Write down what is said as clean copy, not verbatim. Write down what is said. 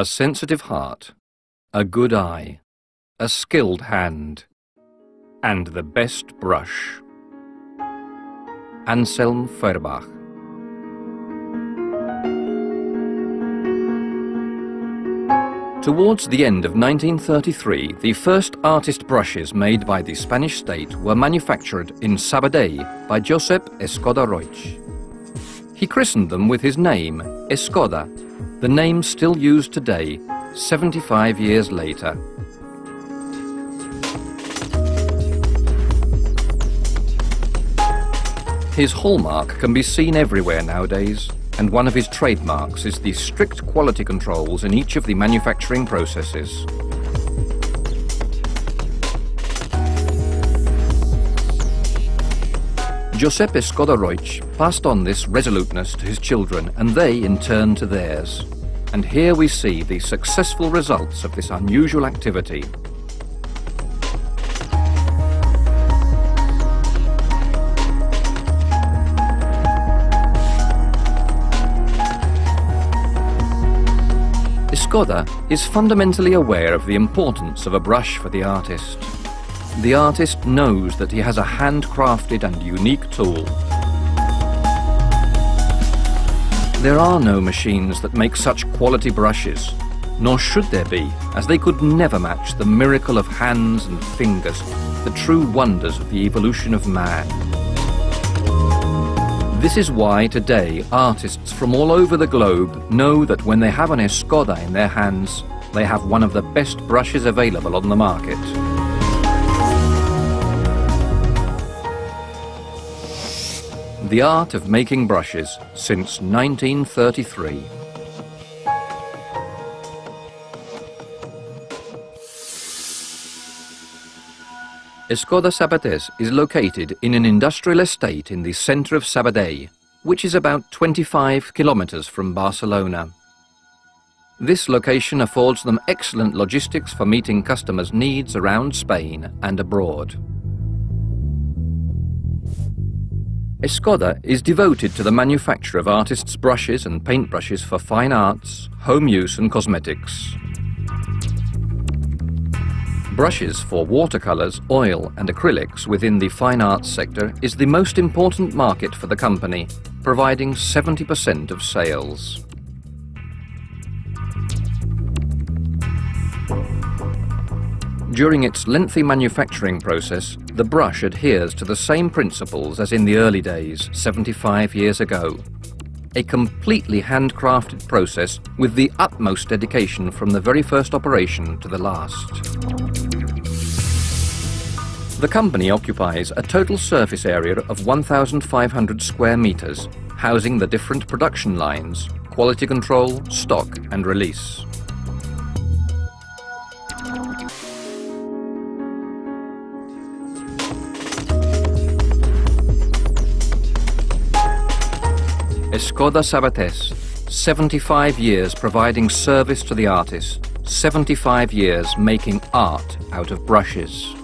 a sensitive heart, a good eye, a skilled hand, and the best brush. Anselm Feuerbach. Towards the end of 1933, the first artist brushes made by the Spanish state were manufactured in Sabadell by Josep Escoda Roig. He christened them with his name, Escoda, the name still used today, 75 years later. His hallmark can be seen everywhere nowadays, and one of his trademarks is the strict quality controls in each of the manufacturing processes. Josep Escoda Roig passed on this resoluteness to his children, and they in turn to theirs. And here we see the successful results of this unusual activity. Escoda is fundamentally aware of the importance of a brush for the artist. The artist knows that he has a handcrafted and unique tool. There are no machines that make such quality brushes, nor should there be, as they could never match the miracle of hands and fingers, the true wonders of the evolution of man. This is why today artists from all over the globe know that when they have an Escoda in their hands, they have one of the best brushes available on the market. The art of making brushes since 1933. Escoda Sabatés is located in an industrial estate in the centre of Sabadell, which is about 25 kilometres from Barcelona. This location affords them excellent logistics for meeting customers' needs around Spain and abroad. Escoda is devoted to the manufacture of artists' brushes and paintbrushes for fine arts, home use and cosmetics. Brushes for watercolours, oil and acrylics within the fine arts sector is the most important market for the company, providing 70% of sales. During its lengthy manufacturing process, the brush adheres to the same principles as in the early days, 75 years ago. A completely handcrafted process with the utmost dedication from the very first operation to the last. The company occupies a total surface area of 1,500 square metres, housing the different production lines, quality control, stock and release. Escoda Sabatés, 75 years providing service to the artist, 75 years making art out of brushes.